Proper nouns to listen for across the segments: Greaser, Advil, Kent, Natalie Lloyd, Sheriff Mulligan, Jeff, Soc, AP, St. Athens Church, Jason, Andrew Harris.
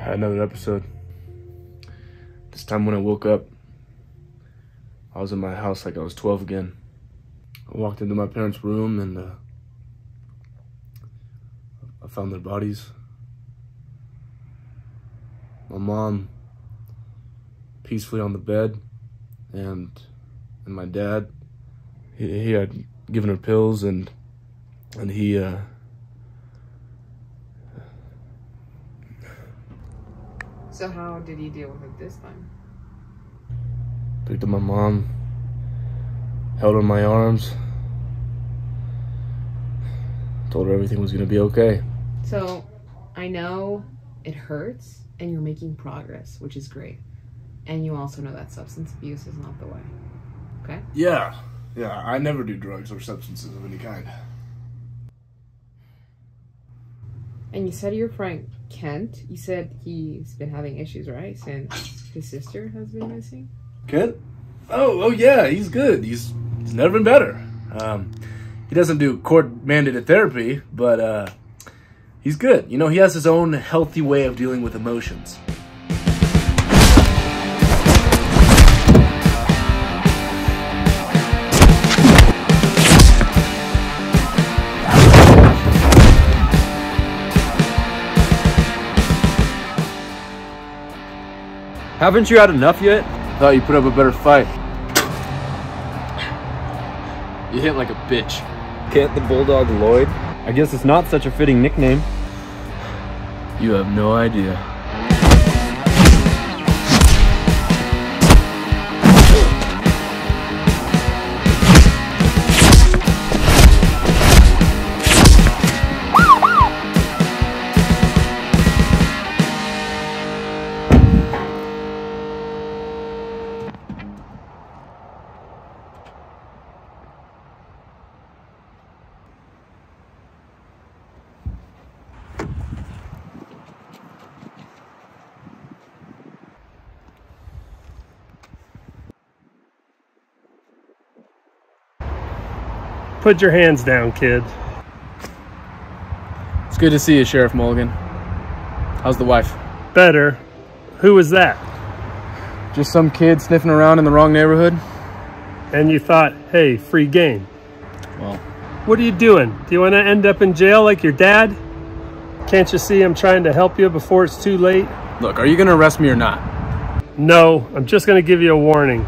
I had another episode. This time when I woke up, I was in my house like I was 12 again. I walked into my parents' room and I found their bodies. My mom peacefully on the bed, and my dad, he had given her pills, and So how did he deal with it this time? Picked up my mom, held her in my arms, told her everything was gonna be okay. So I know it hurts and you're making progress, which is great. And you also know that substance abuse is not the way, okay? Yeah, I never do drugs or substances of any kind. And you said your friend Kent, you said he's been having issues, right? Since his sister has been missing? Kent? Oh yeah, he's good. He's never been better. He doesn't do court-mandated therapy, but he's good. You know, he has his own healthy way of dealing with emotions. Haven't you had enough yet? Thought you put up a better fight. You hit like a bitch. Kent the Bulldog Lloyd? I guess it's not such a fitting nickname. You have no idea. Put your hands down, kid. It's good to see you, Sheriff Mulligan. How's the wife? Better. Who was that? Just some kid sniffing around in the wrong neighborhood. And you thought, hey, free game. Well, what are you doing? Do you want to end up in jail like your dad? Can't you see I'm trying to help you before it's too late? Look, are you going to arrest me or not? No, I'm just going to give you a warning.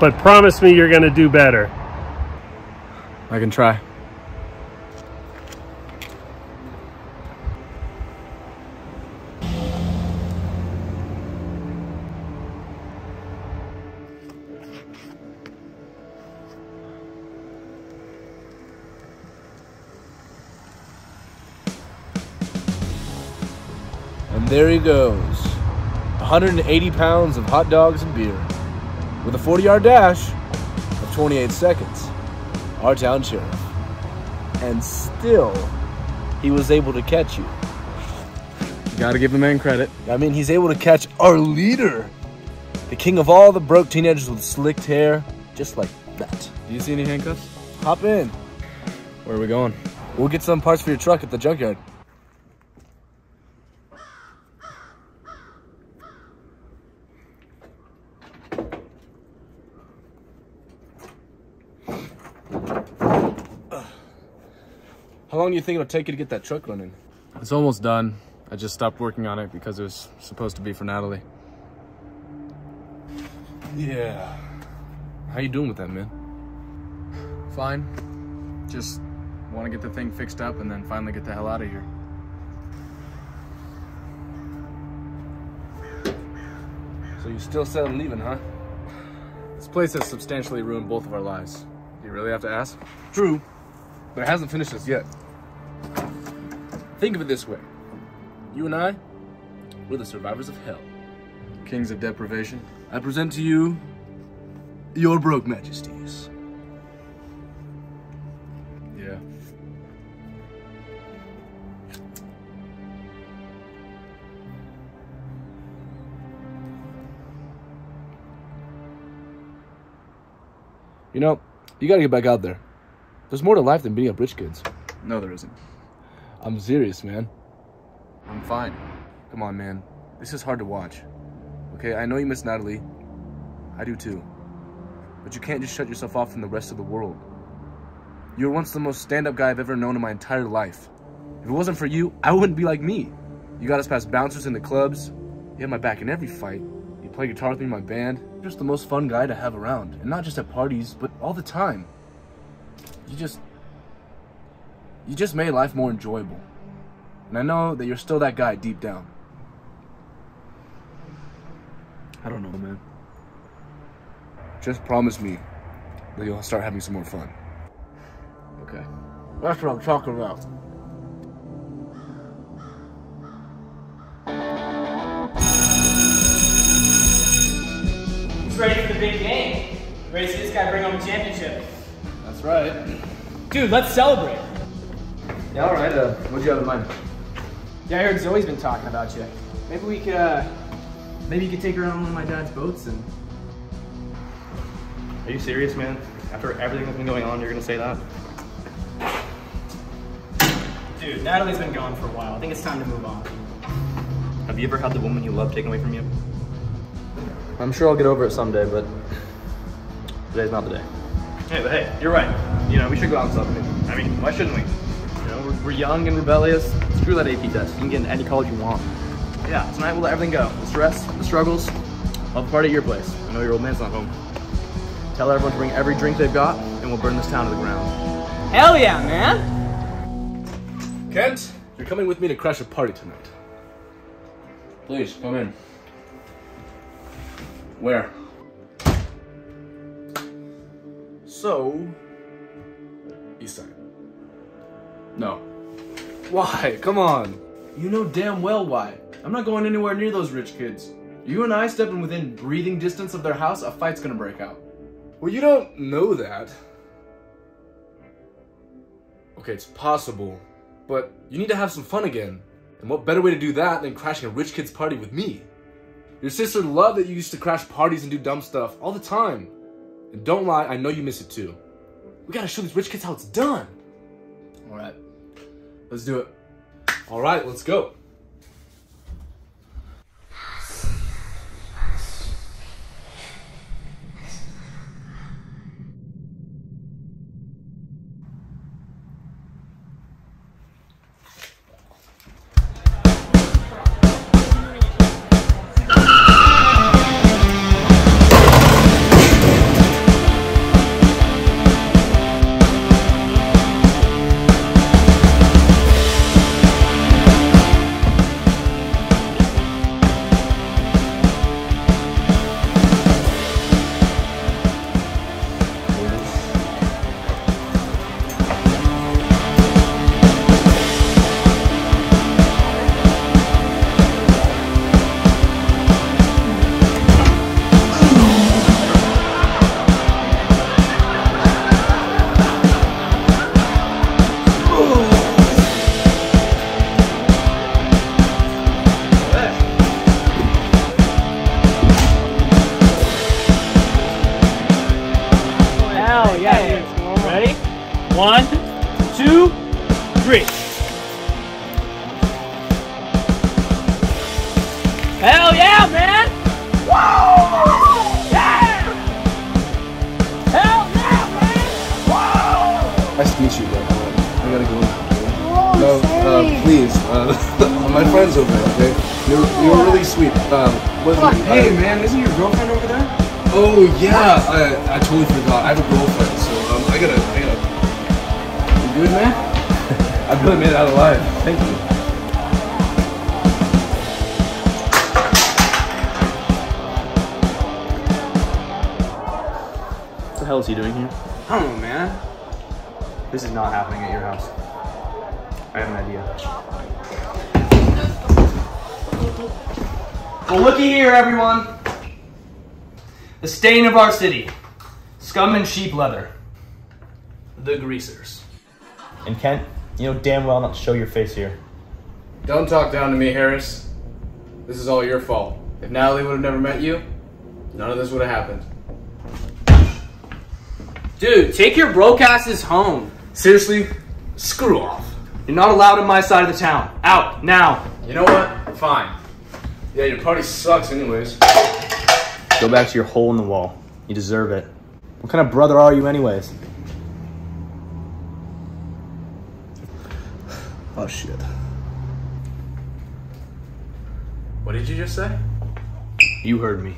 But promise me you're going to do better. I can try. And there he goes. 180 pounds of hot dogs and beer. With a 40-yard dash of 28 seconds. Our town sheriff. And still, he was able to catch you. Gotta give the man credit. I mean, he's able to catch our leader. The king of all the broke teenagers with slicked hair, just like that. Do you see any handcuffs? Hop in. Where are we going? We'll get some parts for your truck at the junkyard. How long do you think it'll take you to get that truck running? It's almost done. I just stopped working on it because it was supposed to be for Natalie. Yeah. How you doing with that, man? Fine. Just want to get the thing fixed up and then finally get the hell out of here. So you still said I'm leaving, huh? This place has substantially ruined both of our lives. Do you really have to ask? True, but it hasn't finished us yet. Think of it this way. You and I, we're the survivors of hell. Kings of deprivation. I present to you, your broke majesties. Yeah. You know, you gotta get back out there. There's more to life than beating up rich kids. No, there isn't. I'm serious, man. I'm fine. Come on, man. This is hard to watch. Okay, I know you miss Natalie. I do too. But you can't just shut yourself off from the rest of the world. You were once the most stand-up guy I've ever known in my entire life. If it wasn't for you, I wouldn't be like me. You got us past bouncers in the clubs. You had my back in every fight. You play guitar with me in my band. You're just the most fun guy to have around. And not just at parties, but all the time. You just made life more enjoyable. And I know that you're still that guy deep down. I don't know, man. Just promise me that you'll start having some more fun. Okay. That's what I'm talking about. He's ready for the big game. Ready to see this guy bring home a championship. That's right. Dude, let's celebrate. Yeah, all right. What'd you have in mind? Yeah, I heard Zoe's been talking about you. Maybe we could, maybe you could take her on one of my dad's boats and... Are you serious, man? After everything that's been going on, you're gonna say that? Dude, Natalie's been gone for a while. I think it's time to move on. Have you ever had the woman you love taken away from you? I'm sure I'll get over it someday, but today's not the day. Hey, but hey, you're right. You know, we should go out and celebrate. I mean, why shouldn't we? You know, we're young and rebellious. Screw that AP test. You can get into any college you want. Yeah, tonight we'll let everything go. The stress, the struggles. I'll party at your place. I know your old man's not home. Tell everyone to bring every drink they've got, and we'll burn this town to the ground. Hell yeah, man! Kent, you're coming with me to crash a party tonight. Please, come in. Where? So... Eastside. No. Why? Come on. You know damn well why. I'm not going anywhere near those rich kids. You and I stepping within breathing distance of their house, a fight's gonna break out. Well, you don't know that. Okay, it's possible, but you need to have some fun again. And what better way to do that than crashing a rich kid's party with me? Your sister loved that you used to crash parties and do dumb stuff all the time. And don't lie, I know you miss it too. We gotta show these rich kids how it's done. All right, let's do it. All right, let's go. Everyone, the stain of our city, scum and sheep leather, the greasers. And Kent, you know damn well not to show your face here. Don't talk down to me, Harris. This is all your fault. If Natalie would have never met you, none of this would have happened. Dude, take your broke asses home. Seriously, screw off. You're not allowed on my side of the town. Out, now. You know what? Fine. Yeah, your party sucks anyways. Go back to your hole in the wall. You deserve it. What kind of brother are you anyways? Oh, shit. What did you just say? You heard me.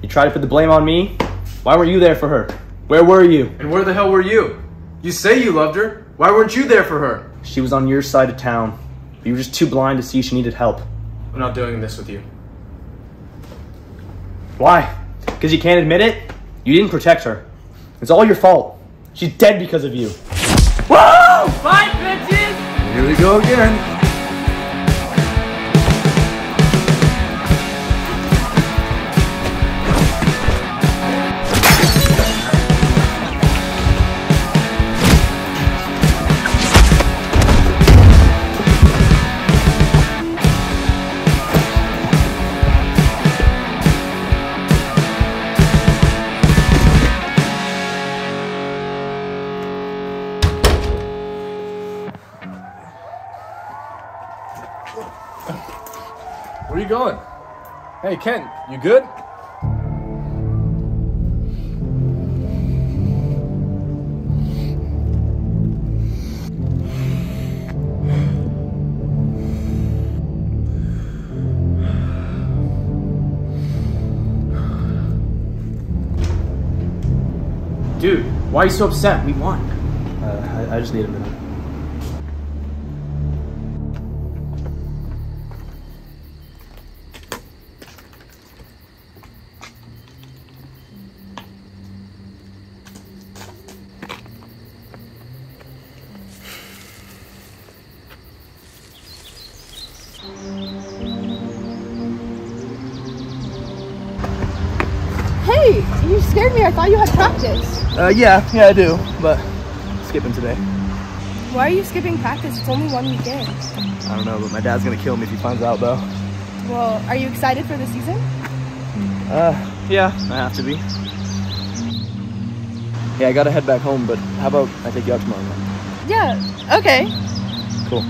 You tried to put the blame on me? Why weren't you there for her? Where were you? And where the hell were you? You say you loved her. Why weren't you there for her? She was on your side of town. But you were just too blind to see she needed help. I'm not doing this with you. Why? Because you can't admit it? You didn't protect her. It's all your fault. She's dead because of you. Whoa! Fight, bitches! Here we go again. Where are you going? Hey, Kent, you good? Dude, why are you so upset? We won. I just need a minute. You scared me. I thought you had practice. Yeah, I do, but skipping today. Why are you skipping practice? It's only one weekend. I don't know, but my dad's gonna kill me if he finds out, though. Well, are you excited for the season? Yeah, I have to be. Yeah, I gotta head back home, but how about I take you out tomorrow night? Yeah, okay. Cool.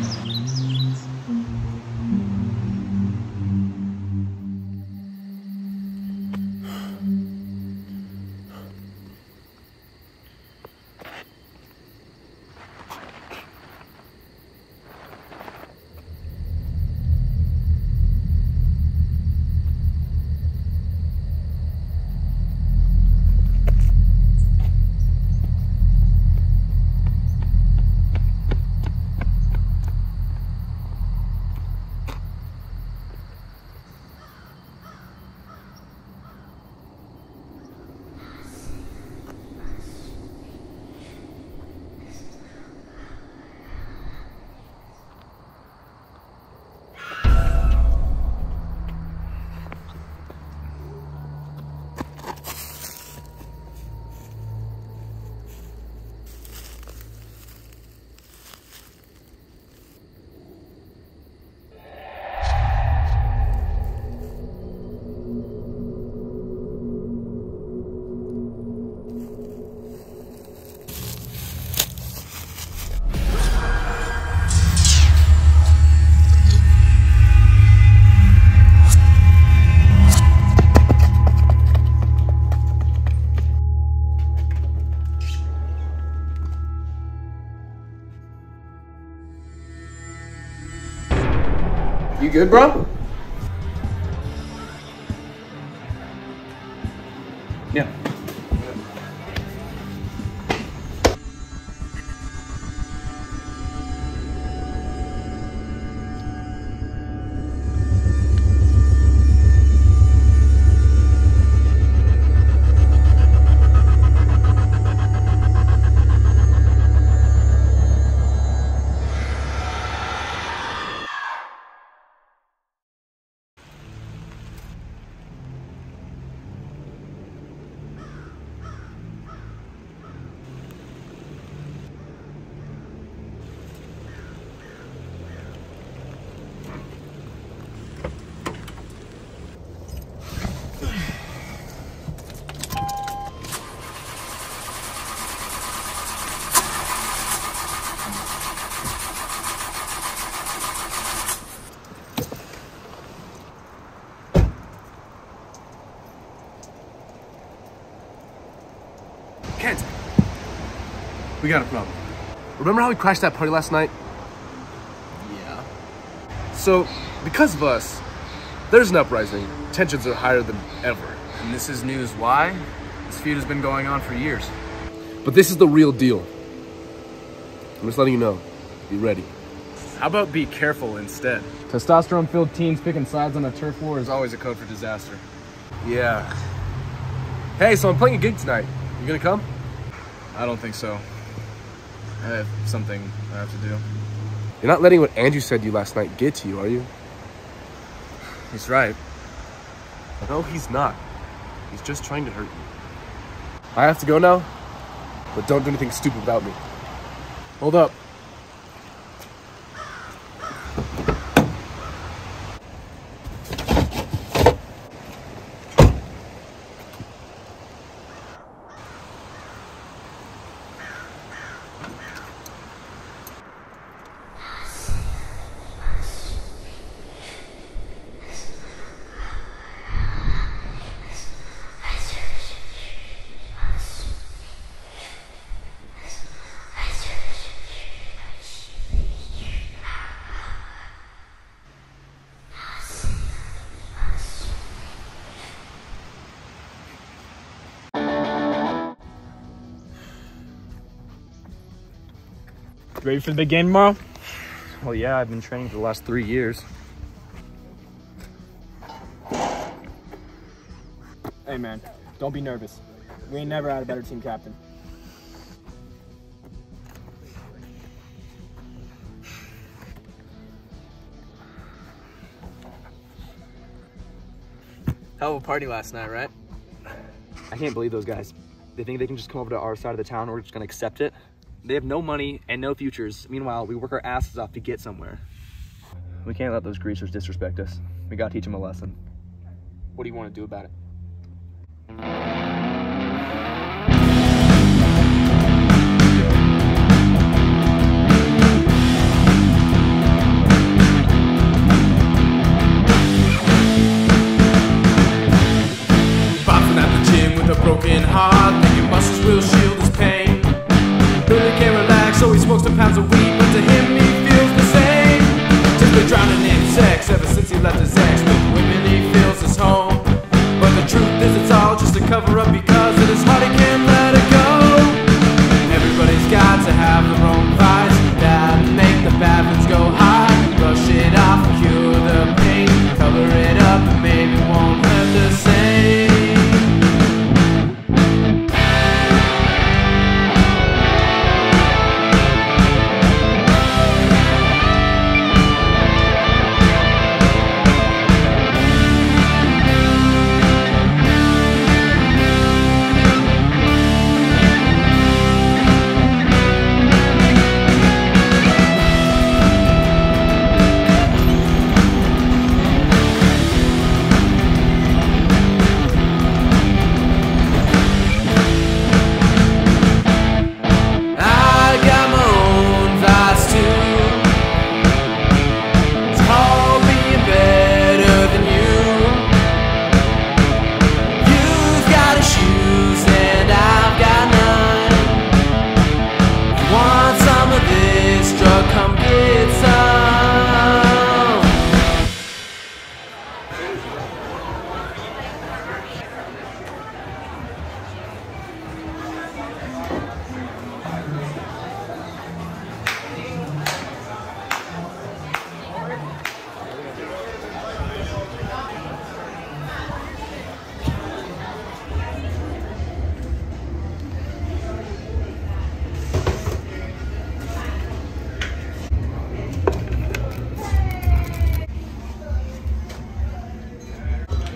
You good, bro? Yeah. We got a problem. Remember how we crashed that party last night? Yeah. So, because of us, there's an uprising. Tensions are higher than ever. And this is news. Why? This feud has been going on for years. But this is the real deal. I'm just letting you know. Be ready. How about be careful instead? Testosterone-filled teens picking sides on a turf war is always a code for disaster. Yeah. Hey, so I'm playing a gig tonight. You gonna come? I don't think so. I have something I have to do. You're not letting what Andrew said to you last night get to you, are you? He's right. No, he's not. He's just trying to hurt you. I have to go now, but don't do anything stupid about me. Hold up. Ready for the game tomorrow? Well, yeah, I've been training for the last 3 years. Hey, man, don't be nervous. We ain't never had a better team captain. Hell of a party last night, right? I can't believe those guys. They think they can just come over to our side of the town and we're just gonna accept it? They have no money and no futures. Meanwhile, we work our asses off to get somewhere. We can't let those greasers disrespect us. We gotta teach them a lesson. What do you want to do about it? Boxing at the gym with a broken heart, thinking muscles will shield his pain. So he smokes 2 pounds of weed, but to him he feels the same. Just been drowning in sex ever since he left his ex. With women he feels his home, but the truth is it's all just a cover up, because it is hard, he can't let it go. Everybody's got to have their own vice that make the bad ones go high. Brush it off, cure the pain, cover it up, and maybe it won't hurt the same.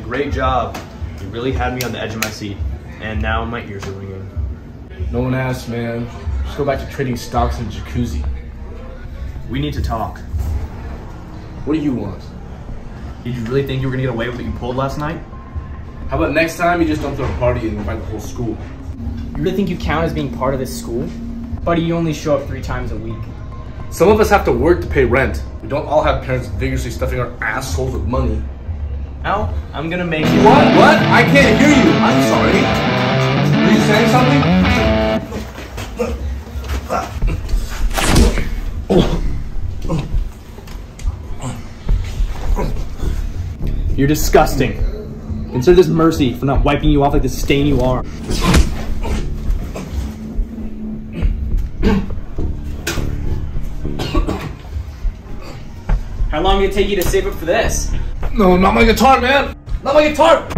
Great job. You really had me on the edge of my seat, and now my ears are ringing. No one asked, man. Just go back to trading stocks in a jacuzzi. We need to talk. What do you want? Did you really think you were gonna get away with what you pulled last night? How about next time you just don't throw a party and invite the whole school? You really think you count as being part of this school? Buddy, you only show up 3 times a week. Some of us have to work to pay rent. We don't all have parents vigorously stuffing our assholes with money. Now, I'm gonna make you— What? What? I can't hear you. I'm sorry. Were you saying something? You're disgusting. Consider this mercy for not wiping you off like the stain you are. How long did it take you to save up for this? No, not my guitar, man! Not my guitar!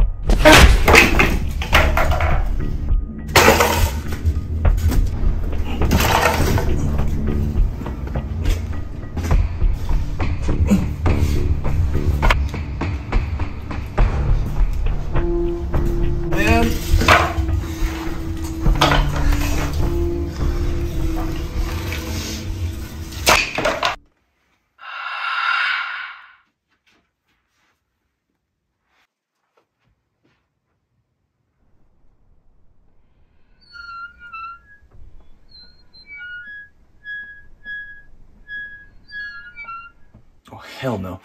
Oh, hell no.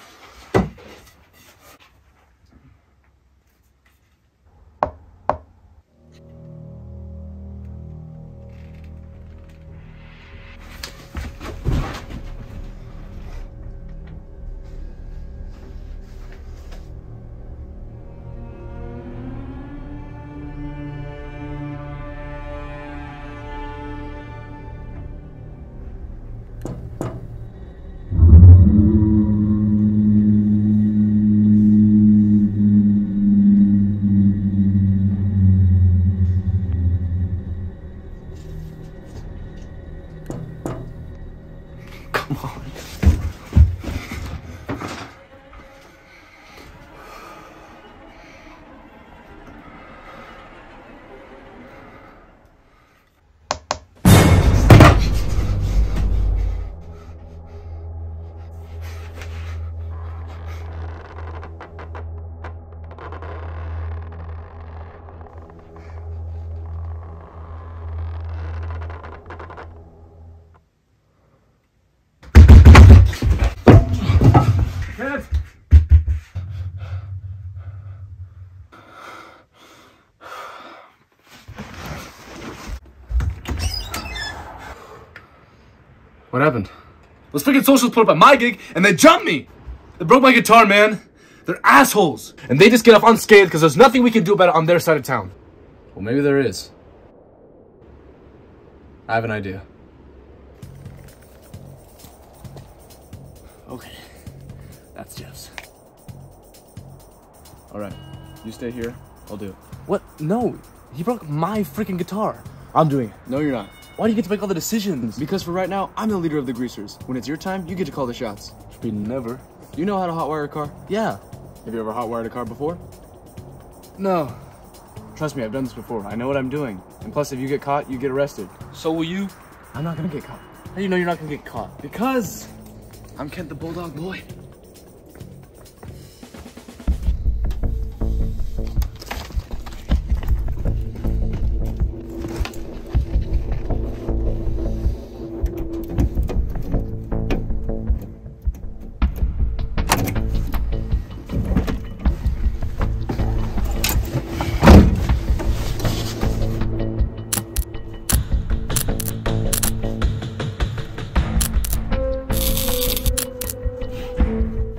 What happened? Those freaking socials put up at my gig and they jumped me! They broke my guitar, man! They're assholes! And they just get off unscathed because there's nothing we can do about it on their side of town. Well, maybe there is. I have an idea. Okay. That's Jeff's. Alright. You stay here. I'll do it. What? No! He broke my freaking guitar! I'm doing it. No, you're not. Why do you get to make all the decisions? Because for right now, I'm the leader of the greasers. When it's your time, you get to call the shots. Should be never. You know how to hotwire a car? Yeah. Have you ever hotwired a car before? No. Trust me, I've done this before. I know what I'm doing. And plus, if you get caught, you get arrested. So will you? I'm not gonna get caught. How do you know you're not gonna get caught? Because I'm Kent the Bulldog Boy.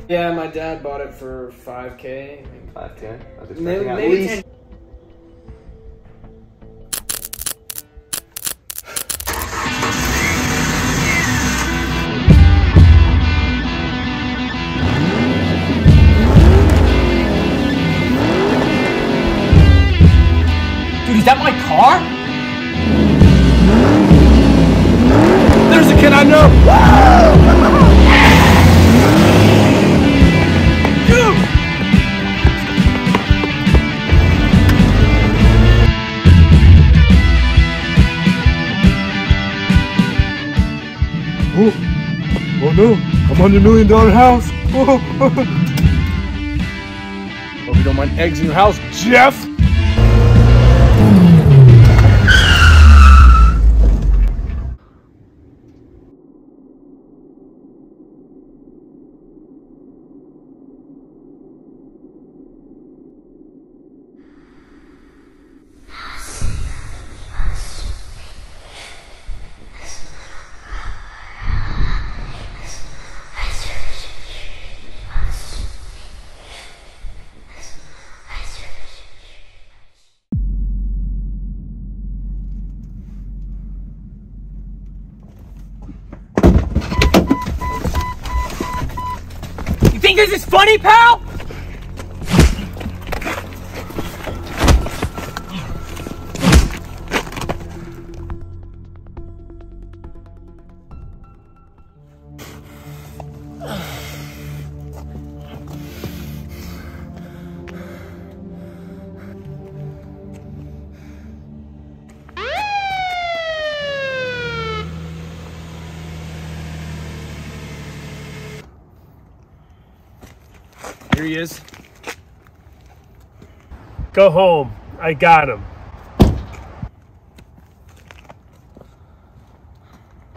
Yeah, my dad bought it for 5K. 5K? Maybe at least. 10. Dude, is that my car? There's a kid I know! Woo! Oh no, I'm on your $1 million house. Oh. Hope you don't mind eggs in your house, Jeff. think this is funny, pal? Here he is. Go home. I got him. I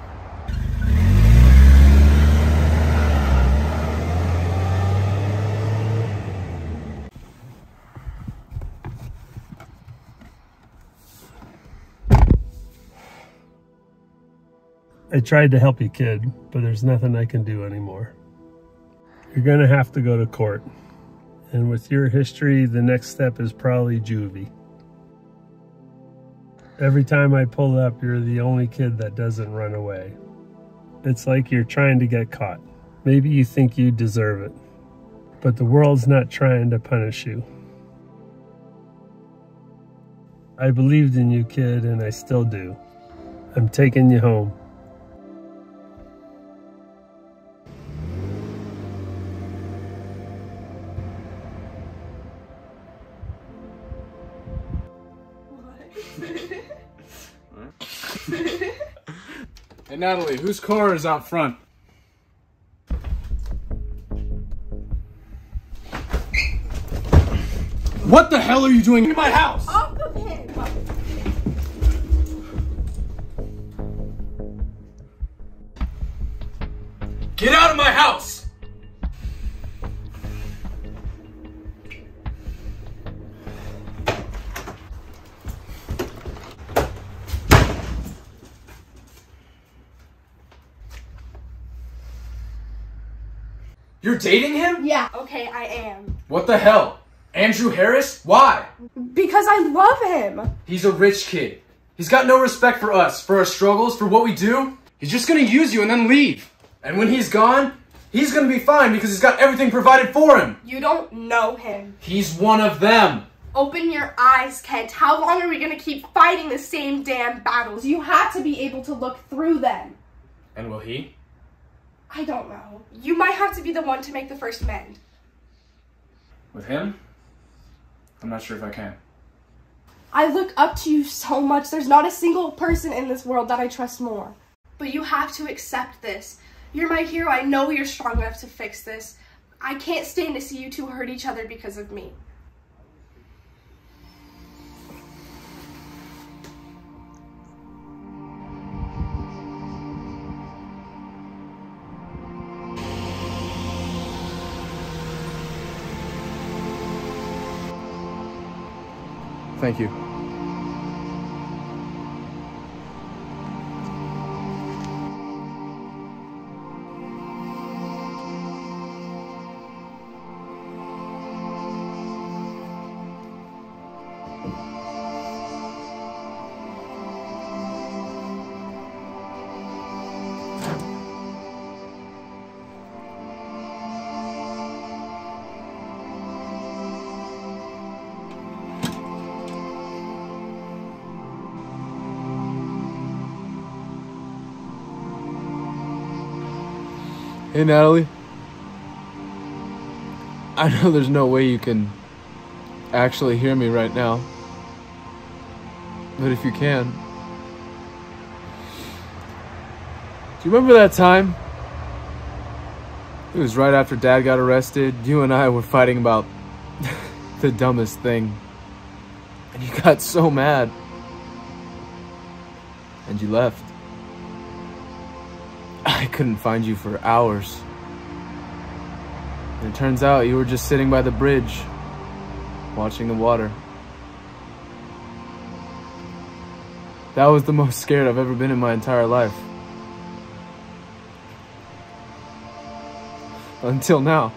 tried to help you, kid, but there's nothing I can do anymore. You're gonna have to go to court. And with your history, the next step is probably juvie. Every time I pull up, you're the only kid that doesn't run away. It's like you're trying to get caught. Maybe you think you deserve it, but the world's not trying to punish you. I believed in you, kid, and I still do. I'm taking you home. Hey, Natalie, whose car is out front? What the hell are you doing in my house? Off of him! Get out of my house! You're dating him? Yeah. Okay, I am. What the hell? Andrew Harris? Why? Because I love him. He's a rich kid. He's got no respect for us, for our struggles, for what we do. He's just gonna use you and then leave. And when he's gone, he's gonna be fine because he's got everything provided for him. You don't know him. He's one of them. Open your eyes, Kent. How long are we gonna keep fighting the same damn battles? You have to be able to look through them. And will he? I don't know. You might have to be the one to make the first amend. With him? I'm not sure if I can. I look up to you so much. There's not a single person in this world that I trust more. But you have to accept this. You're my hero. I know you're strong enough to fix this. I can't stand to see you two hurt each other because of me. Thank you. Hey, Natalie, I know there's no way you can actually hear me right now, but if you can, do you remember that time? It was right after Dad got arrested. You and I were fighting about the dumbest thing, and you got so mad, and you left. I couldn't find you for hours. And it turns out you were just sitting by the bridge, watching the water. That was the most scared I've ever been in my entire life. Until now.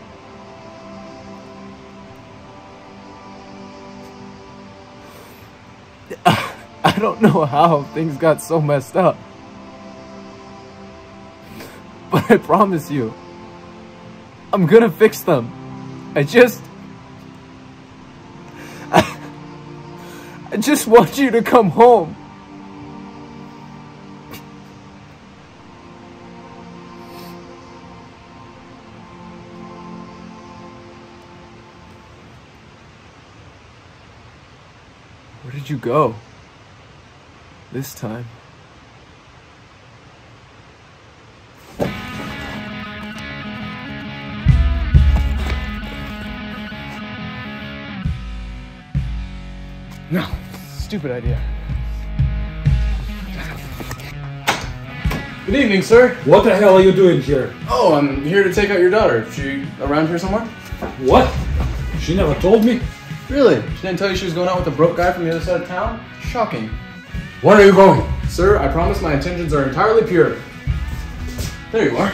I don't know how things got so messed up. But I promise you, I'm gonna fix them. I just want you to come home. Where did you go this time? No, stupid idea. Good evening, sir. What the hell are you doing here? Oh, I'm here to take out your daughter. Is she around here somewhere? What? She never told me? Really? She didn't tell you she was going out with a broke guy from the other side of town? Shocking. Where are you going? Sir, I promise my intentions are entirely pure. There you are.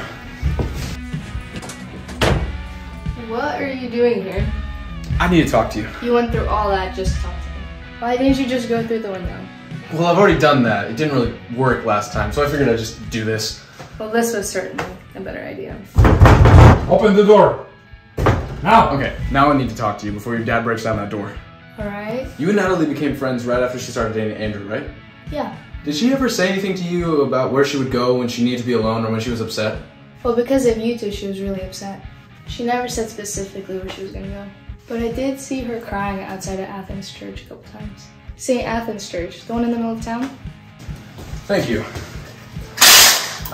What are you doing here? I need to talk to you. You went through all that just to talk to me. Why didn't you just go through the window? Well, I've already done that. It didn't really work last time, so I figured I'd just do this. Well, this was certainly a better idea. Open the door. Now! Okay, now I need to talk to you before your dad breaks down that door. Alright. You and Natalie became friends right after she started dating Andrew, right? Yeah. Did she ever say anything to you about where she would go when she needed to be alone or when she was upset? Well, because of you two, she was really upset. She never said specifically where she was gonna go. But I did see her crying outside of Athens Church a couple times. St. Athens Church, the one in the middle of town? Thank you.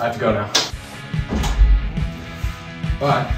I have to go now. Bye.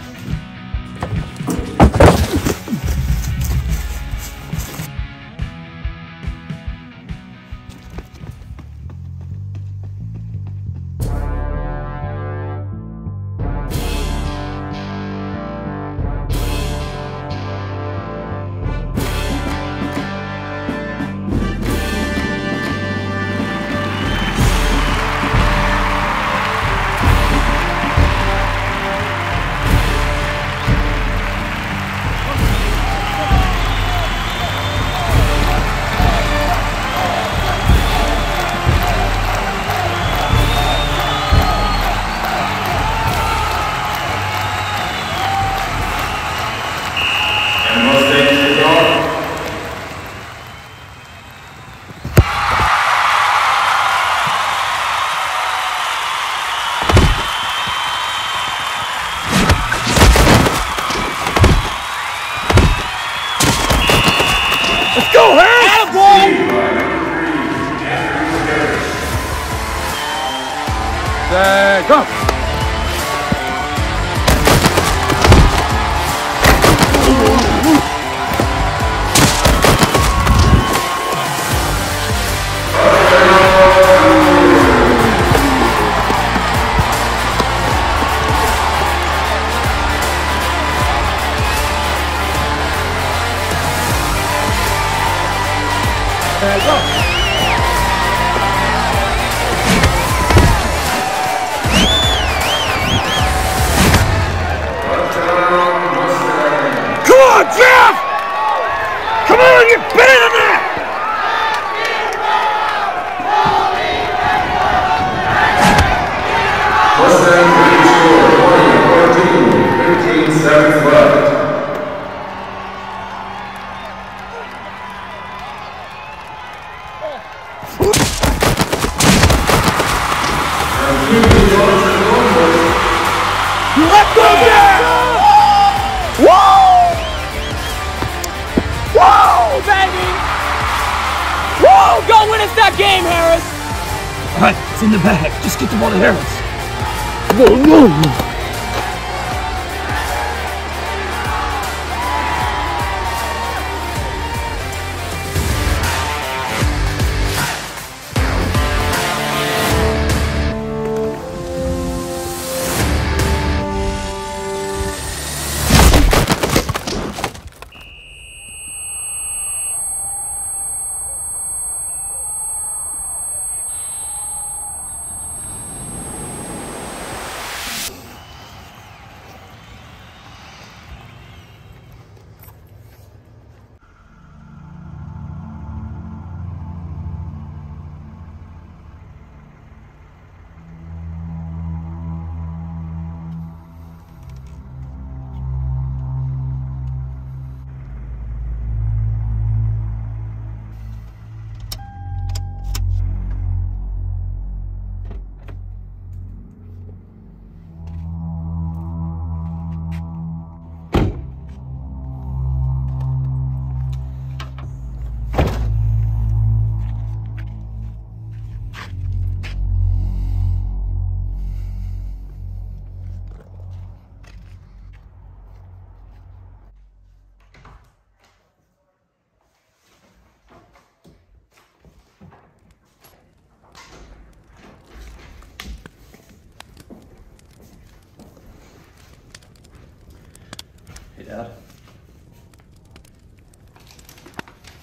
Dad.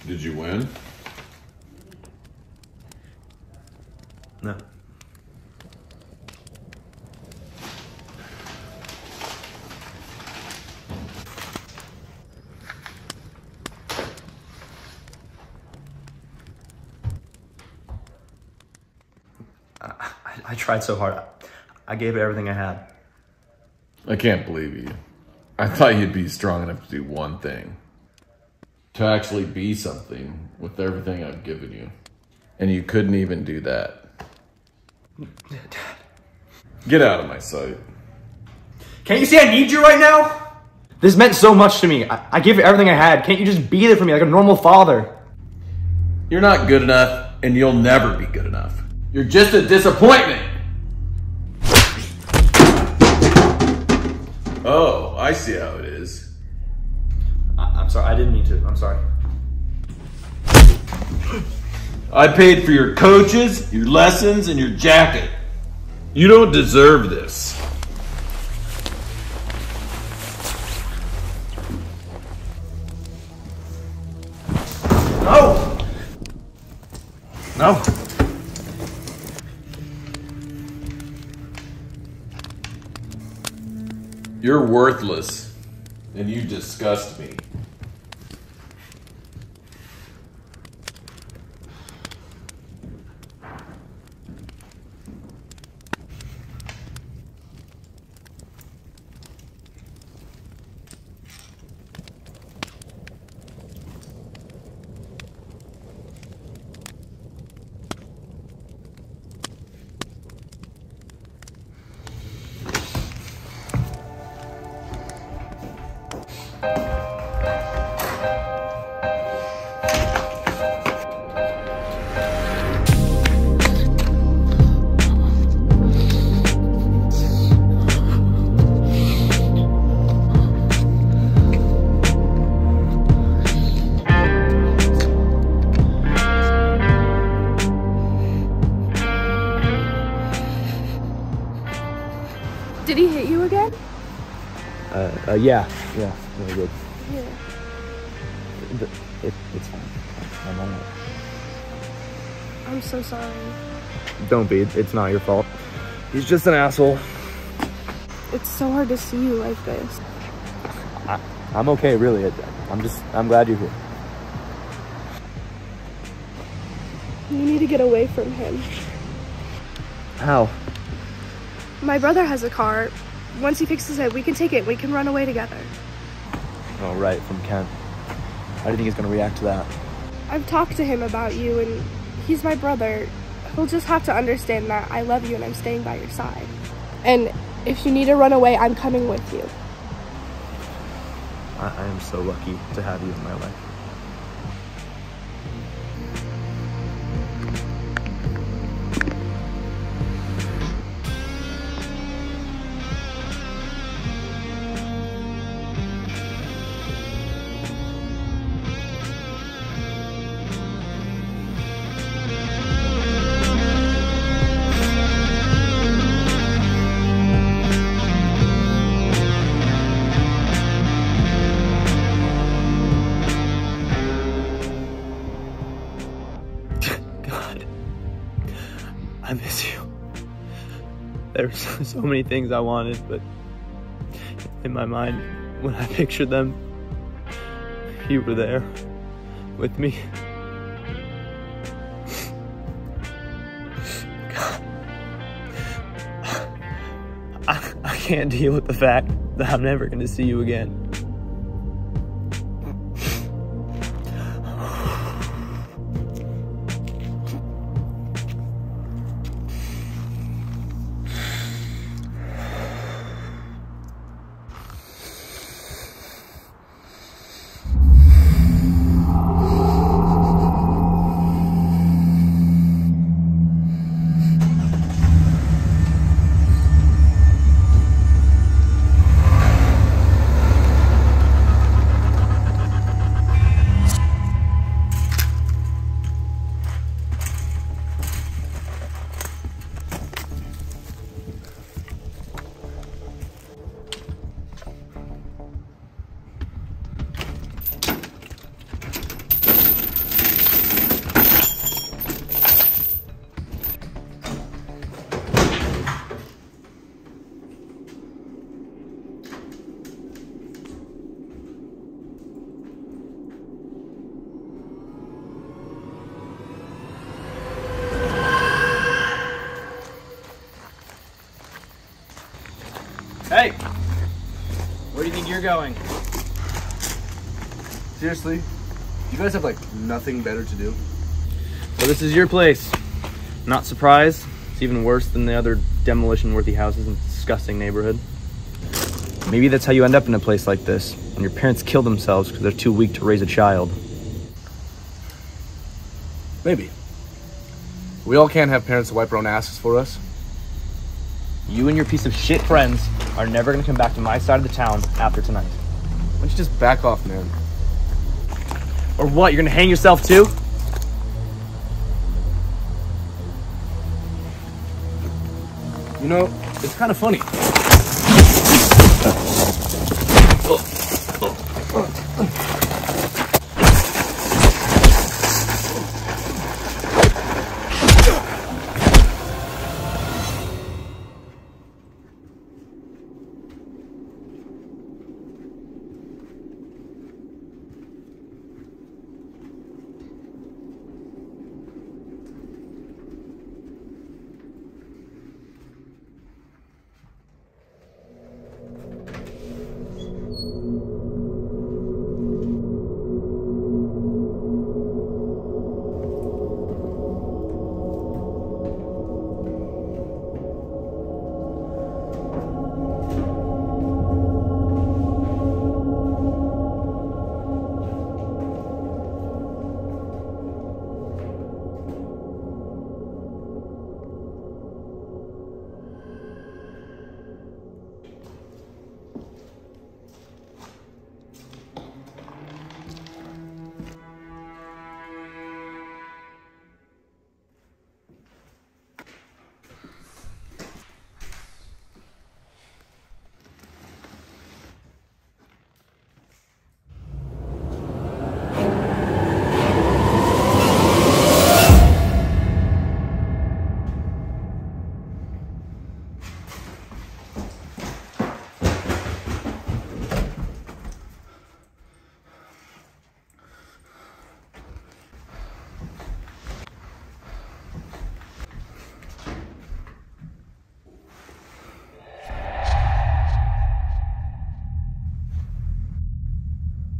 Did you win? No. I tried so hard. I gave it everything I had. I can't believe you. I thought you'd be strong enough to do one thing. To actually be something with everything I've given you. And you couldn't even do that. Dad. Get out of my sight. Can't you see I need you right now? This meant so much to me. I gave it everything I had. Can't you just be there for me like a normal father? You're not good enough, and you'll never be good enough. You're just a disappointment. Oh, I see how it is. I'm sorry, I didn't mean to. I'm sorry. I paid for your coaches, your lessons, and your jacket. You don't deserve this. No! No. You're worthless, and you disgust me. Did he hit you again? Yeah, really good. Yeah. It's fine. I'm on it. I'm so sorry. Don't be. It's not your fault. He's just an asshole. It's so hard to see you like this. I'm okay, really. I'm glad you're here. You need to get away from him. How? My brother has a car. Once he fixes it, we can take it. We can run away together. Oh, right, from Kent. How do you think he's going to react to that? I've talked to him about you, and he's my brother. He'll just have to understand that I love you and I'm staying by your side. And if you need to run away, I'm coming with you. I am so lucky to have you in my life. I miss you. There were so many things I wanted, but in my mind, when I pictured them, you were there with me. God. I can't deal with the fact that I'm never going to see you again. you're going. Seriously, you guys have like nothing better to do. Well, this is your place. Not surprised. It's even worse than the other demolition-worthy houses in this disgusting neighborhood. Maybe that's how you end up in a place like this, when your parents kill themselves because they're too weak to raise a child. Maybe. We all can't have parents who wipe their own asses for us. You and your piece of shit friends are never gonna come back to my side of the town after tonight. Why don't you just back off, man? Or what, you're gonna hang yourself too? You know, it's kind of funny.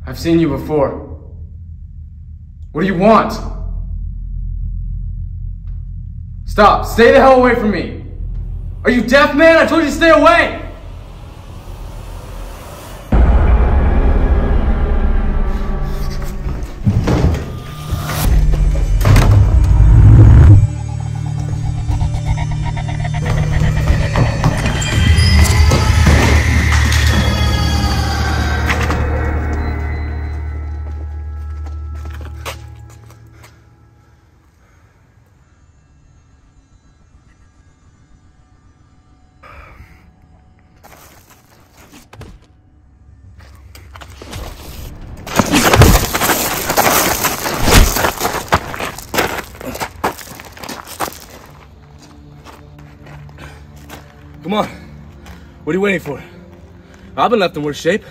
I've seen you before. What do you want? Stop! Stay the hell away from me! Are you deaf, man? I told you to stay away! Come on, what are you waiting for? I've been left in worse shape.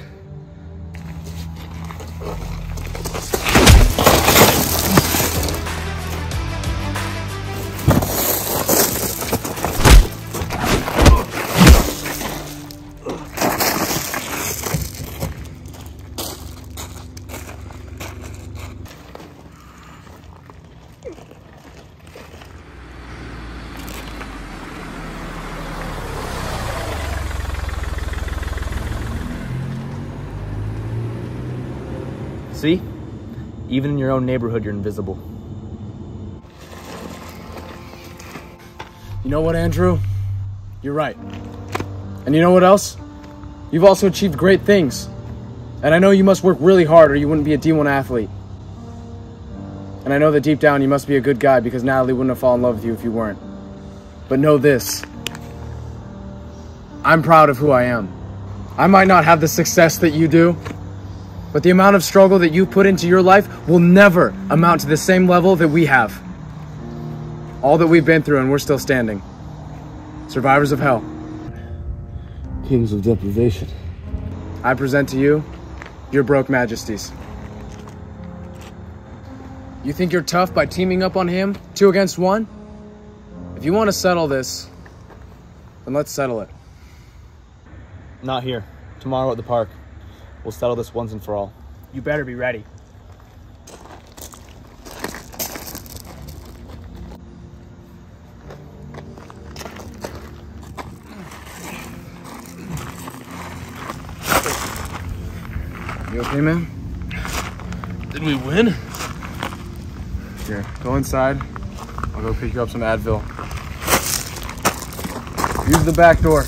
See? Even in your own neighborhood, you're invisible. You know what, Andrew? You're right. And you know what else? You've also achieved great things. And I know you must work really hard or you wouldn't be a D1 athlete. And I know that deep down you must be a good guy because Natalie wouldn't have fallen in love with you if you weren't. But know this. I'm proud of who I am. I might not have the success that you do, but the amount of struggle that you put into your life will never amount to the same level that we have. All that we've been through and we're still standing. Survivors of hell. Kings of deprivation. I present to you, your broke majesties. You think you're tough by teaming up on him, 2 against 1? If you want to settle this, then let's settle it. Not here. Tomorrow at the park. We'll settle this once and for all. You better be ready. You okay, man? Did we win? Here, go inside. I'll go pick you up some Advil. Use the back door.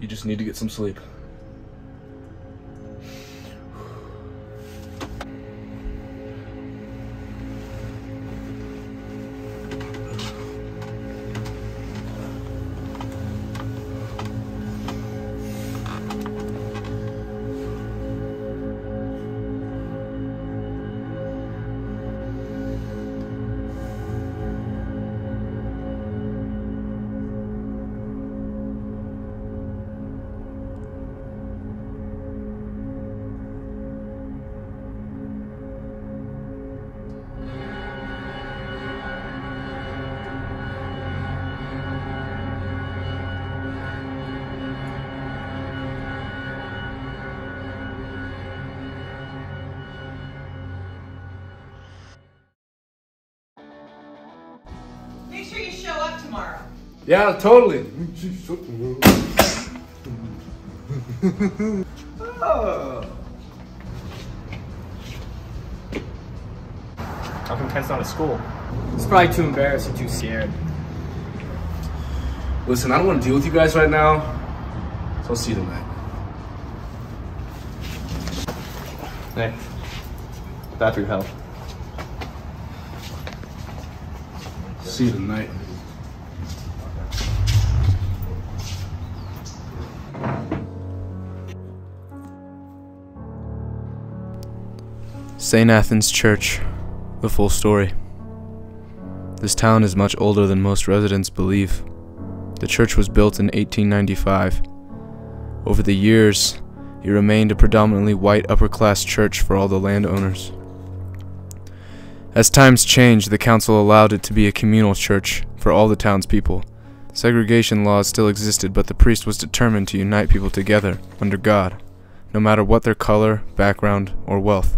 You just need to get some sleep. Yeah, totally. Oh. How come Kent's not at school? He's probably too embarrassed or too scared. Listen, I don't want to deal with you guys right now, so I'll see you tonight. Hey, bathroom help. See you tonight. St. Athens Church, the full story. This town is much older than most residents believe. The church was built in 1895. Over the years, it remained a predominantly white upper-class church for all the landowners. As times changed, the council allowed it to be a communal church for all the townspeople. Segregation laws still existed, but the priest was determined to unite people together under God, no matter what their color, background, or wealth.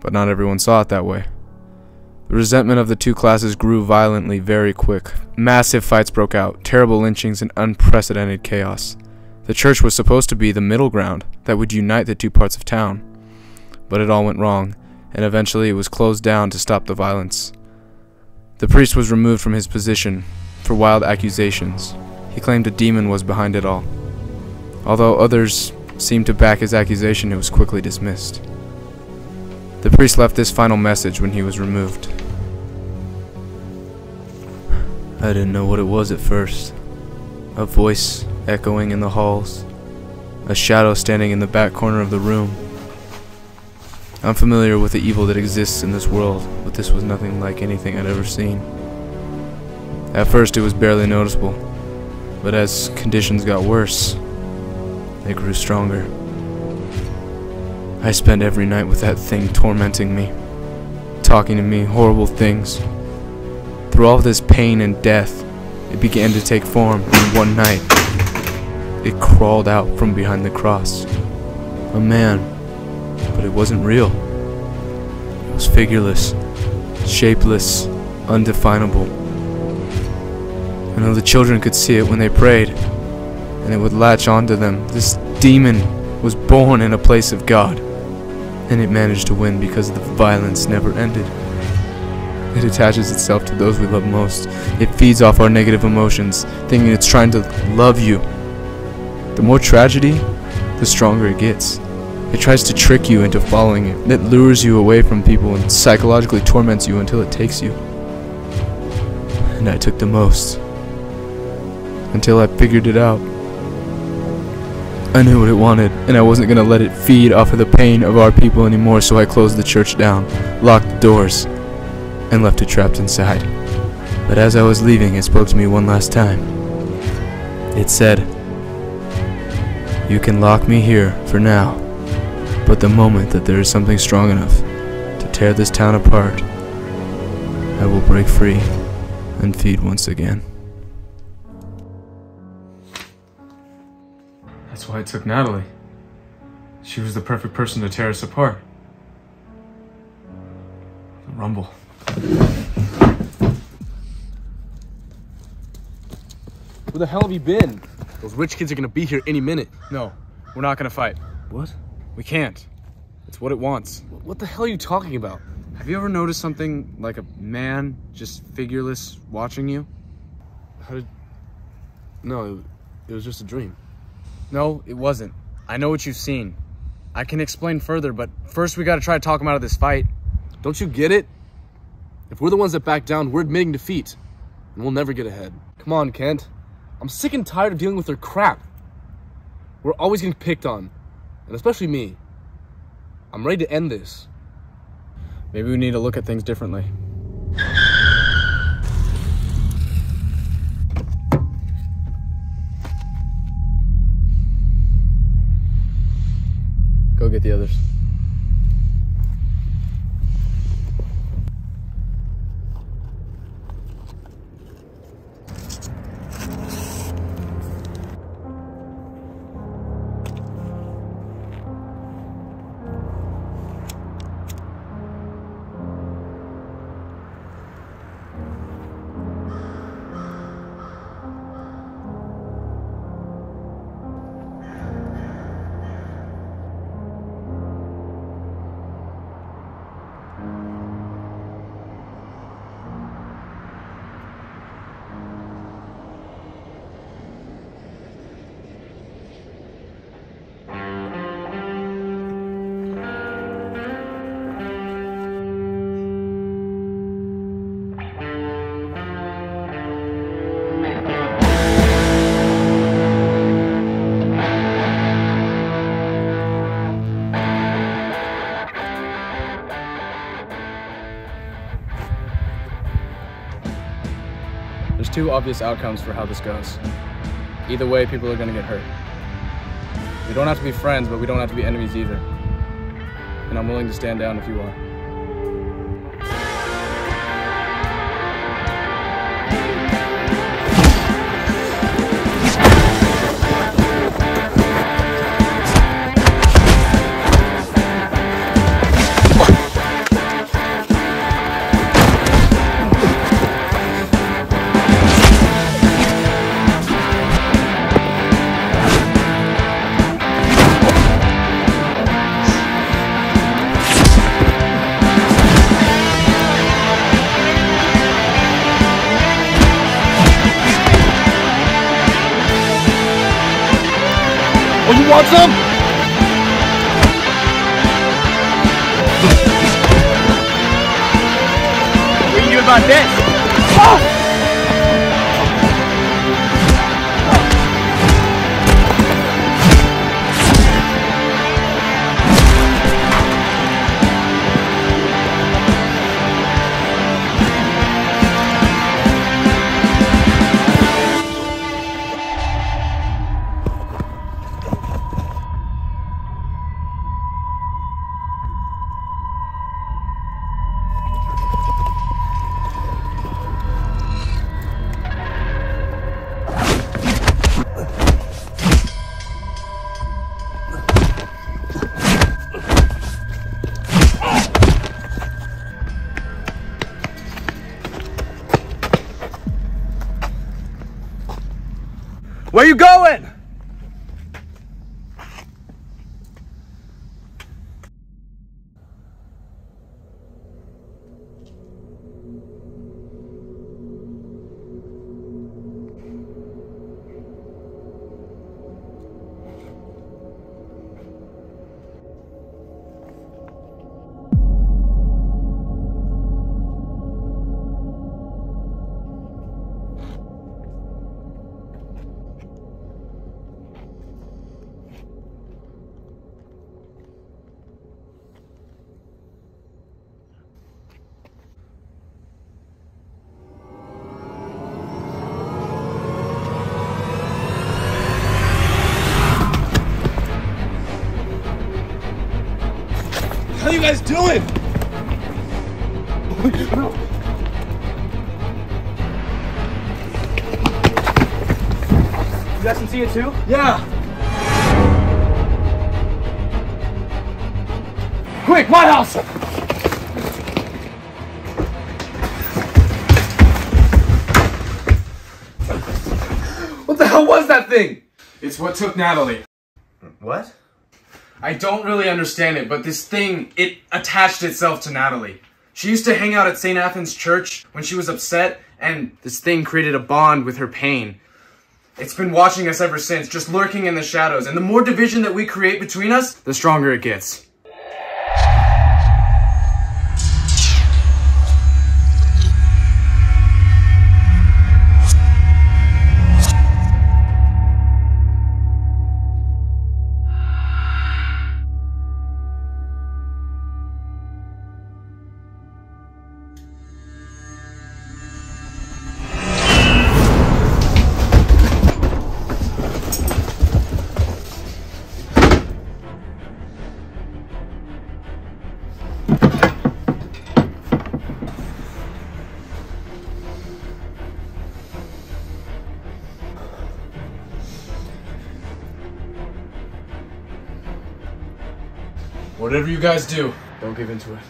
But not everyone saw it that way. The resentment of the two classes grew violently very quick. Massive fights broke out, terrible lynchings, and unprecedented chaos. The church was supposed to be the middle ground that would unite the two parts of town. But it all went wrong, and eventually it was closed down to stop the violence. The priest was removed from his position for wild accusations. He claimed a demon was behind it all. Although others seemed to back his accusation, it was quickly dismissed. The priest left this final message when he was removed. I didn't know what it was at first. A voice echoing in the halls. A shadow standing in the back corner of the room. I'm familiar with the evil that exists in this world, but this was nothing like anything I'd ever seen. At first it was barely noticeable, but as conditions got worse, they grew stronger. I spent every night with that thing tormenting me, talking to me horrible things. Through all this pain and death, it began to take form in one night. It crawled out from behind the cross. A man, but it wasn't real. It was figureless, shapeless, undefinable. I know the children could see it when they prayed, and it would latch onto them. This demon was born in a place of God. And it managed to win because the violence never ended. It attaches itself to those we love most. It feeds off our negative emotions, thinking it's trying to love you. The more tragedy, the stronger it gets. It tries to trick you into following it. It lures you away from people and psychologically torments you until it takes you. And I took the most. Until I figured it out. I knew what it wanted, and I wasn't going to let it feed off of the pain of our people anymore, so I closed the church down, locked the doors, and left it trapped inside. But as I was leaving, it spoke to me one last time. It said, "You can lock me here for now, but the moment that there is something strong enough to tear this town apart, I will break free and feed once again." That's why I took Natalie. She was the perfect person to tear us apart. The rumble. Where the hell have you been? Those rich kids are gonna be here any minute. No, we're not gonna fight. What? We can't. It's what it wants. What the hell are you talking about? Have you ever noticed something like a man just figureless watching you? How did... No, it It was just a dream. No, it wasn't. I know what you've seen. I can explain further, but first we gotta try to talk him out of this fight. Don't you get it? If we're the ones that back down, we're admitting defeat, and we'll never get ahead. Come on, Kent. I'm sick and tired of dealing with their crap. We're always getting picked on, and especially me. I'm ready to end this. Maybe we need to look at things differently. Go get the others. Two obvious outcomes for how this goes. Either way, people are gonna get hurt. We don't have to be friends, but we don't have to be enemies either. And I'm willing to stand down if you are. What's up? Where are you going? What are you guys doing? You guys can see it too? Yeah. Quick, my house! What the hell was that thing? It's what took Natalie. What? I don't really understand it, but this thing, it attached itself to Natalie. She used to hang out at St. Athens Church when she was upset, and this thing created a bond with her pain. It's been watching us ever since, just lurking in the shadows, and the more division that we create between us, the stronger it gets. Whatever you guys do, don't give in to it.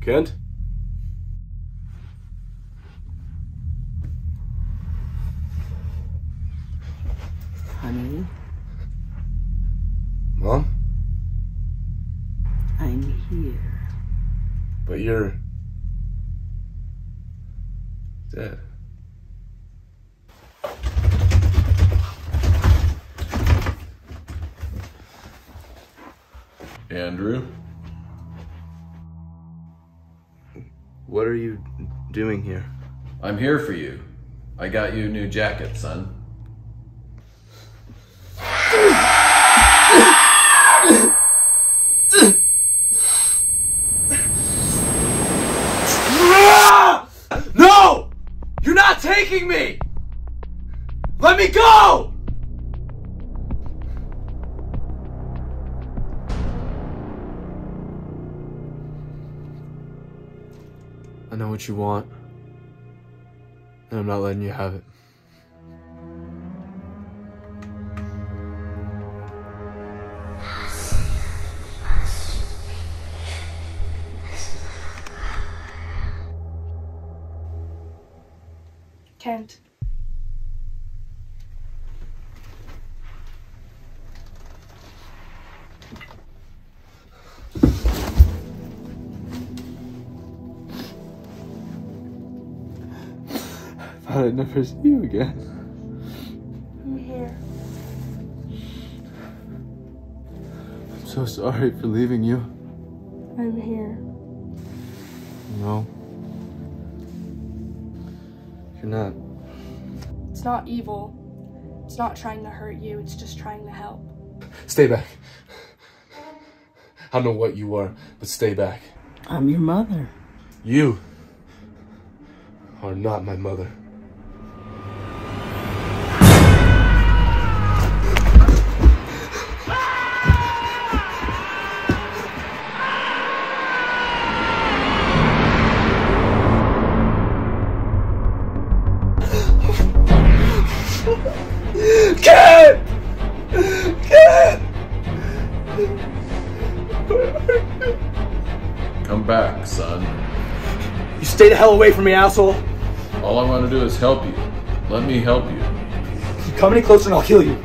Kent? Honey? Mom? I'm here. But you're... dead. Andrew? What are you doing here? I'm here for you. I got you a new jacket, son. No! You're not taking me! Let me go! I know what you want, and I'm not letting you have it. Kent. I'd never see you again. I'm here. I'm so sorry for leaving you. I'm here. No. You're not. It's not evil. It's not trying to hurt you. It's just trying to help. Stay back. I don't know what you are, but stay back. I'm your mother. You are not my mother. Back, son. You stay the hell away from me, asshole. All I want to do is help you. Let me help you. If you come any closer and I'll kill you.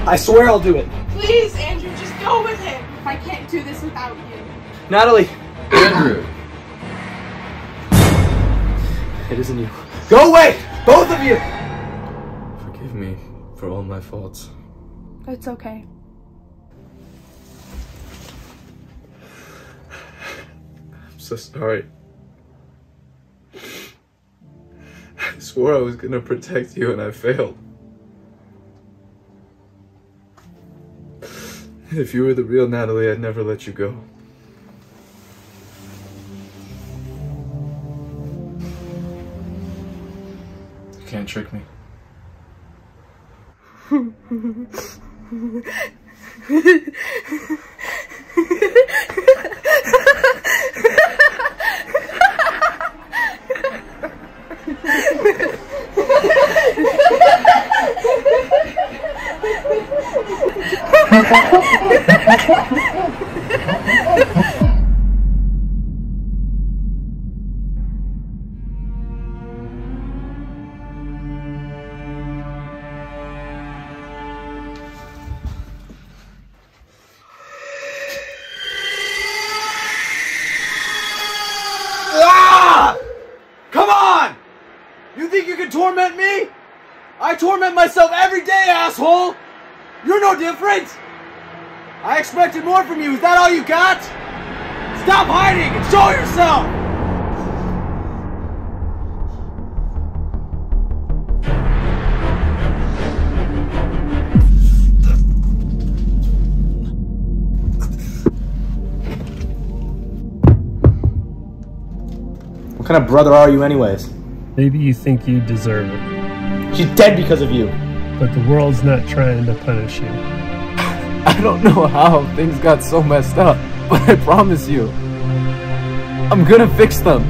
I swear I'll do it. Please, Andrew, just go with him. I can't do this without you. Natalie. Andrew. It isn't you. Go away, both of you. Forgive me for all my faults. It's okay. So sorry. I swore I was gonna protect you and I failed. If you were the real Natalie, I'd never let you go. You can't trick me. torment me? I torment myself every day, asshole! You're no different! I expected more from you. Is that all you got? Stop hiding and show yourself! What kind of brother are you anyways? Maybe you think you deserve it. She's dead because of you. But the world's not trying to punish you. I don't know how things got so messed up, but I promise you, I'm gonna fix them.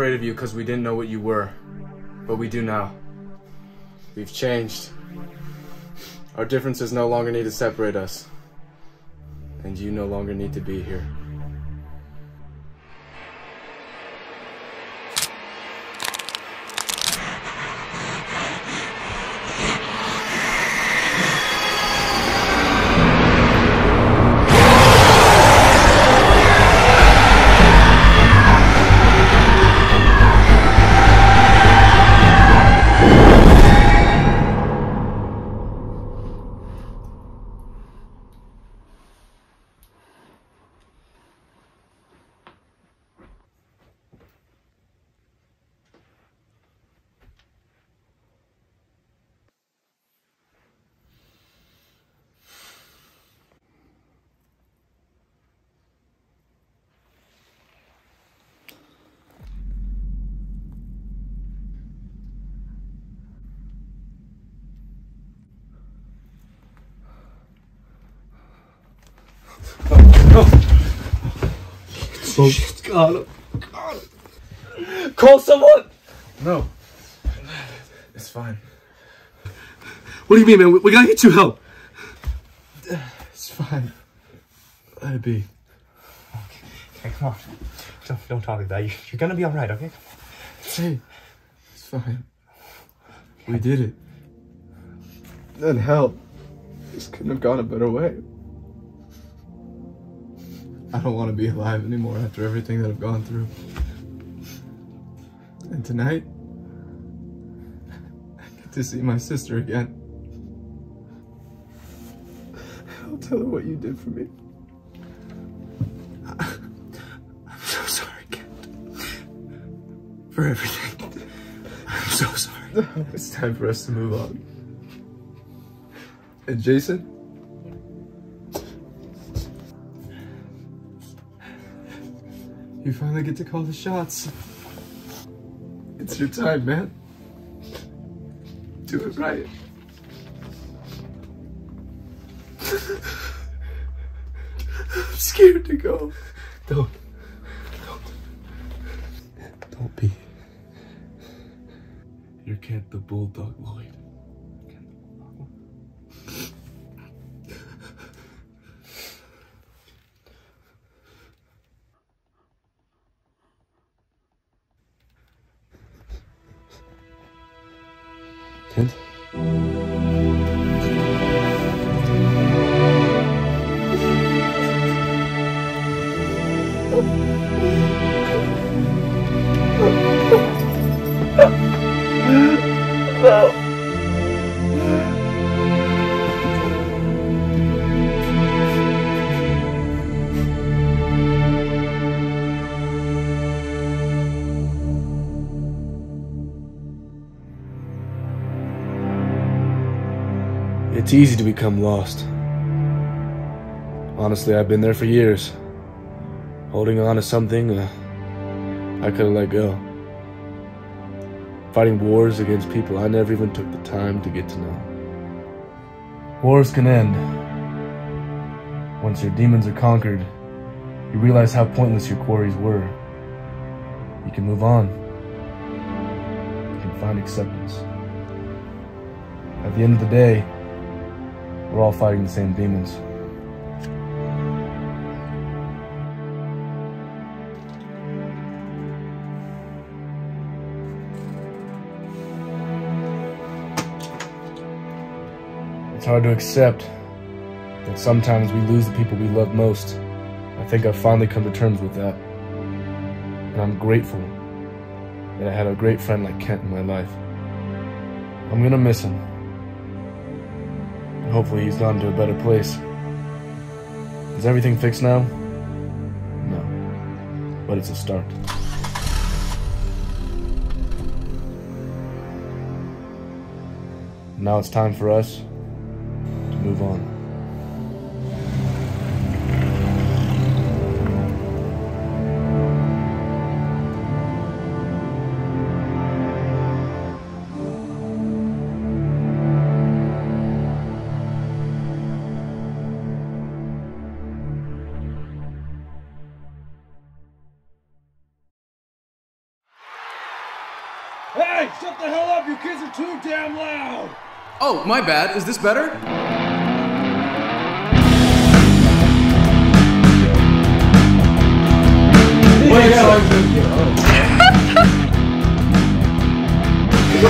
Afraid of you because we didn't know what you were, but we do now. We've changed. Our differences no longer need to separate us, and you no longer need to be here. Oh. Shit, God. Call someone! No. It's fine. What do you mean, man? We gotta get you help. It's fine. Let it be. Okay, come on. Don't talk like that. You're gonna be alright, okay? Hey, it's fine. Okay. We did it. Then hell, this couldn't have gone a better way. I don't want to be alive anymore after everything that I've gone through. And tonight, I get to see my sister again. I'll tell her what you did for me. I'm so sorry, Kent. For everything. I'm so sorry. It's time for us to move on. And Jason? You finally get to call the shots. It's your time, man. Do it right. I'm scared to go. Don't be. You're Kent the Bulldog Lloyd. Kent? No. It's easy to become lost. Honestly, I've been there for years, holding on to something I could have let go. Fighting wars against people I never even took the time to get to know. Wars can end. Once your demons are conquered, you realize how pointless your quarries were. You can move on. You can find acceptance. At the end of the day, we're all fighting the same demons. It's hard to accept that sometimes we lose the people we love most. I think I've finally come to terms with that. And I'm grateful that I had a great friend like Kent in my life. I'm gonna miss him. And hopefully he's gone to a better place. Is everything fixed now? No. But it's a start. Now it's time for us to move on. Hey, shut the hell up! You kids are too damn loud! Oh, my bad. Is this better? Wait, So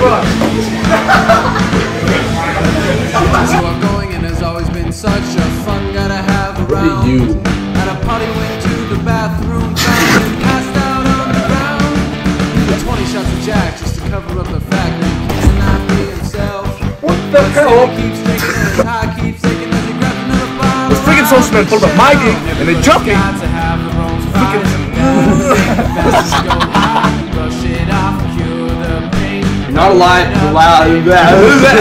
I'm going and has always been such a fun guy to have around. At a party went to the bathroom, found passed out on the ground. 20 shots of Jack just to cover up the fact that he cannot be himself. The hell? This freaking social man pulled up my gig and they jumped me. Freaking. You're not alive, you're loud, you're bad. Who's that?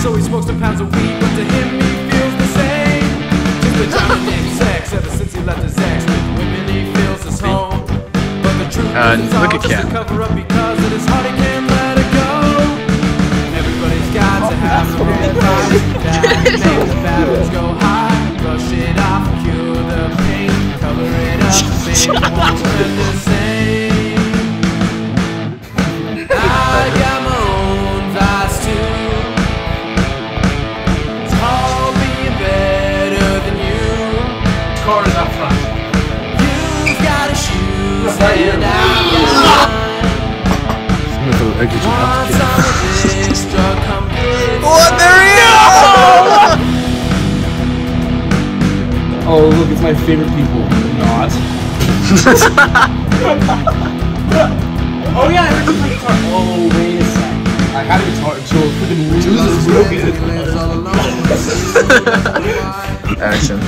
So he smokes pounds a week, but to him he feels the same. Ever since he left his ex, women he feels his home. But the truth is all just to cover up because it is hard, he can't let it go. Everybody's got to have their own thoughts. That make the battles go high. Brush it off, cure the pain, cover it up, make it won't look the same. I got my own thoughts too. Oh, there he is! Oh, look, it's my favorite people. Not. Oh, yeah, I heard you play guitar. Oh, wait a sec. I got a guitar until freaking broken. Action. So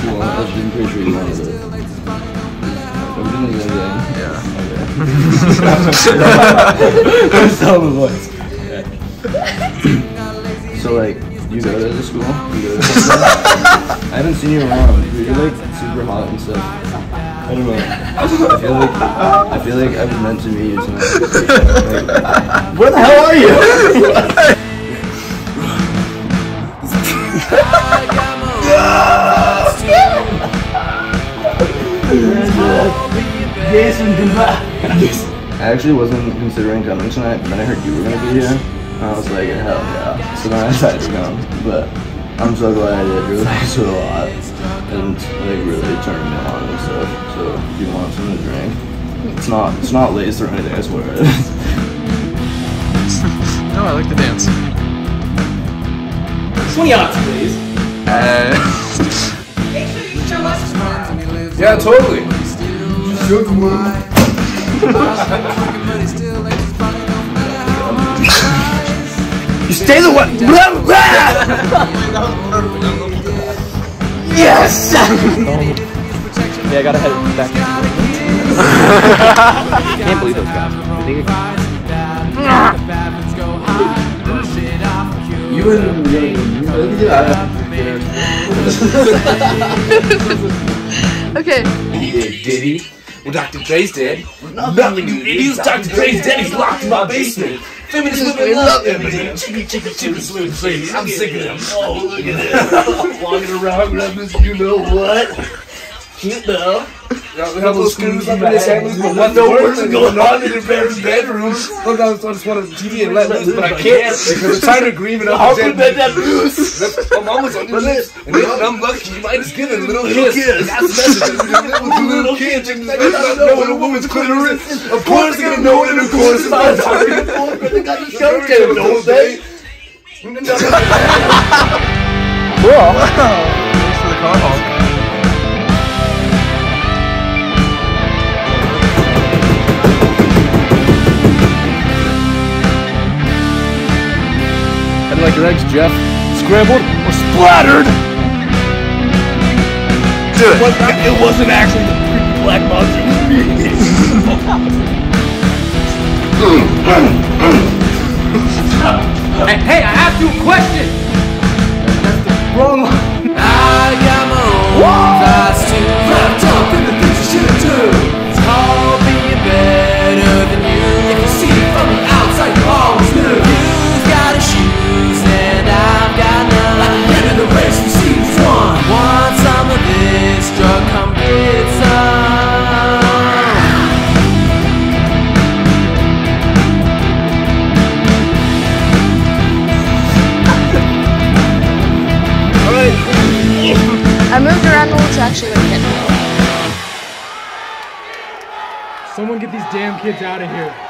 like, you go to the school? I haven't seen you around. You're like super hot and stuff. I don't know. I feel like I've been meant to meet you tonight. Like, where the hell are you? Jason, I actually wasn't considering coming tonight, but then I heard you were going to be here, and I was like, hell yeah. So then I decided to come, but I'm so glad I did. Really liked it a lot, and like really turned me on and stuff. So if you want something to drink, it's not laced or anything, I swear. No, I like the dance. 20 odds, please. Yeah, totally. Good one. You stay the one. Blah, blah. Yes. Yeah, I gotta head back. Okay. Diddy. Well, Dr. Dre's dead. Nothing, you idiots. Dr. Dre's dead. He's locked in my basement. Feminist women love everything. Chicky, chicky, chicky, swing, swing. I'm sick of them. Oh, look at that. Walking around rubbing this, you know what? Cute though. We have those screws up in this angle, but what the work is going on in your parents' bedrooms? Sometimes I just want to TV and let loose, but I can't because the time to green and I'll let that loose. My mama's on your lips, and I'm lucky. You might just get a little kiss. That's message. With little kids, and they don't know what a woman's clitoris. Of course they're gonna know what a clitoris is. They got the show game those days. Cool. Thanks for the car honk. Like your eggs, Jeff, scrambled or splattered. Do it. It wasn't actually the freaking black monster. Hey, I asked you a question. That's the wrong line. I got my own thoughts too. I'm talking the things you should do. It's all being better than you. If you see it from the outside, you always knew. You've got issues. Want some of this drug, come get some. I moved around a little to actually go get them. Someone get these damn kids out of here.